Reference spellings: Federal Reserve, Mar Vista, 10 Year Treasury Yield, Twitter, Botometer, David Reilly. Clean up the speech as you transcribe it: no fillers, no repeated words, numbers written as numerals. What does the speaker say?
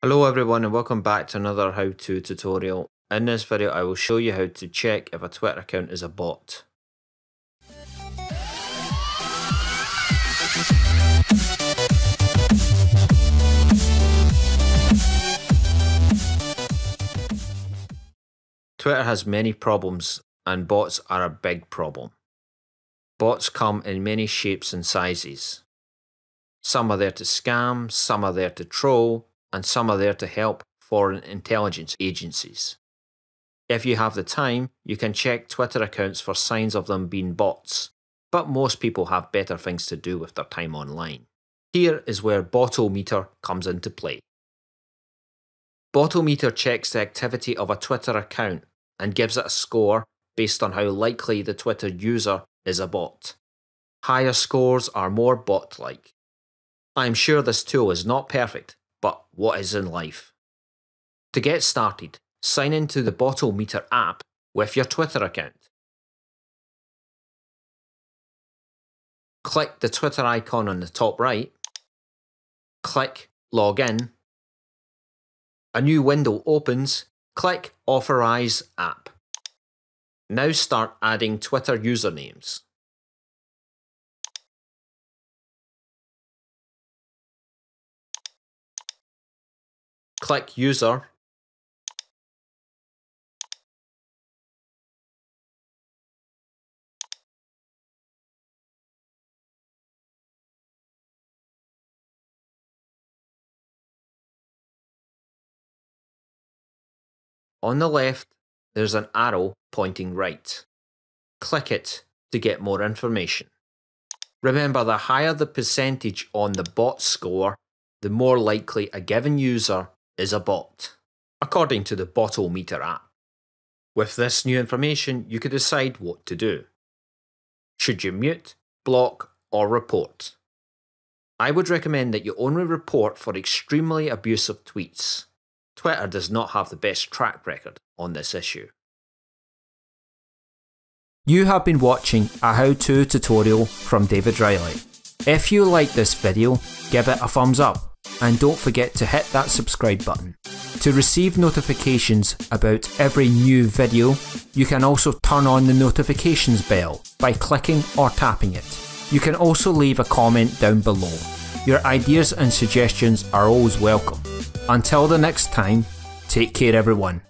Hello everyone and welcome back to another how-to tutorial. In this video I will show you how to check if a Twitter account is a bot. Twitter has many problems and bots are a big problem. Bots come in many shapes and sizes. Some are there to scam, some are there to troll, and some are there to help foreign intelligence agencies. If you have the time, you can check Twitter accounts for signs of them being bots, but most people have better things to do with their time online. Here is where Botometer comes into play. Botometer checks the activity of a Twitter account and gives it a score based on how likely the Twitter user is a bot. Higher scores are more bot-like. I'm sure this tool is not perfect, but what is in life? To get started, sign into the Botometer app with your Twitter account. Click the Twitter icon on the top right. Click Login. A new window opens. Click Authorize App. Now start adding Twitter usernames. Click User. On the left, there's an arrow pointing right. Click it to get more information. Remember, the higher the percentage on the bot score, the more likely a given user is a bot, according to the Botometer app. With this new information, you can decide what to do. Should you mute, block, or report? I would recommend that you only report for extremely abusive tweets. Twitter does not have the best track record on this issue. You have been watching a how-to tutorial from David Reilly. If you like this video, give it a thumbs up. And don't forget to hit that subscribe button. To receive notifications about every new video, you can also turn on the notifications bell by clicking or tapping it. You can also leave a comment down below. Your ideas and suggestions are always welcome. Until the next time, take care everyone.